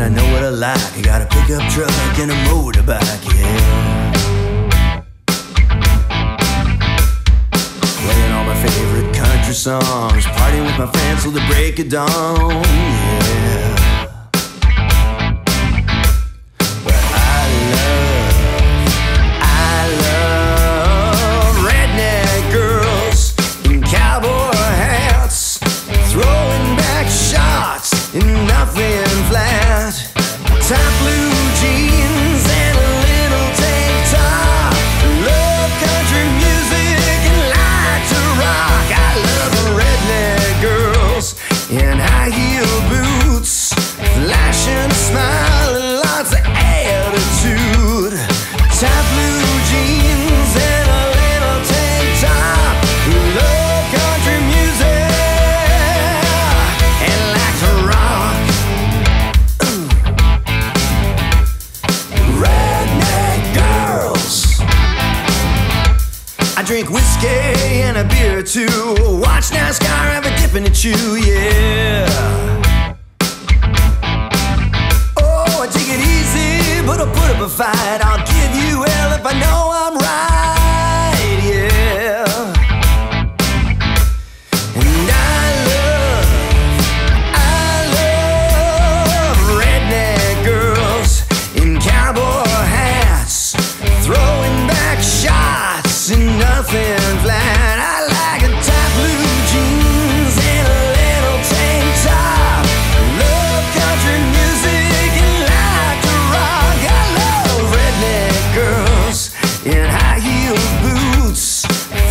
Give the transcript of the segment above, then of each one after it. and I know what I like. I got a pickup truck and a motorbike, yeah. Playing all my favorite country songs, partying with my fans till the break of dawn, yeah. Drink whiskey and a beer or two, watch NASCAR, have a dip in a chew, yeah. Oh, I take it easy, but I'll put up a fight. I'll give you hell if I know I'm right, yeah. And I love redneck girls in cowboy hats, throwing back shots and nothing flat. I like a tight blue jeans and a little tank top. Love country music and like to rock. I love redneck girls in high heel boots,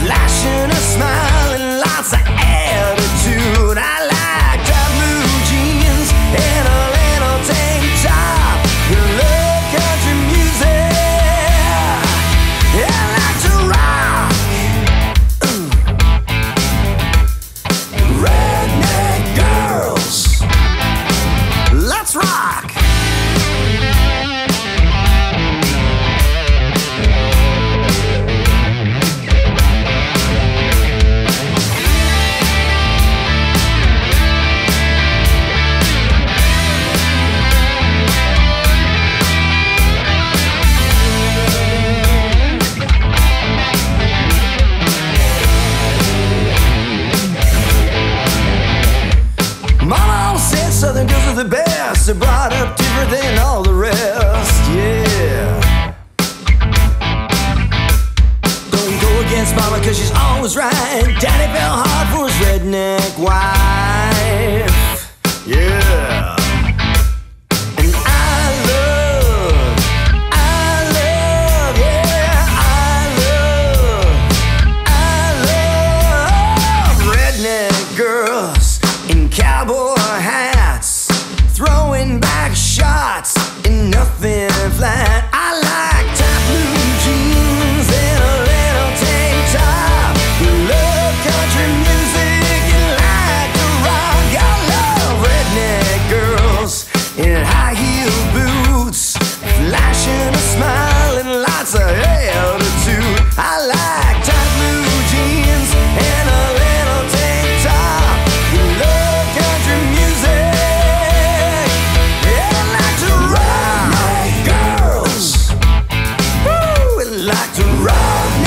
flashing a smile and lots of attitude. I like tight blue jeans and a little tank top. Love country music. I like to rock. Southern girls are the best. They're brought up different than all the rest, yeah. Don't go against mama, cause she's always right. Daddy fell hard for his redneck wife, yeah. Like to rock.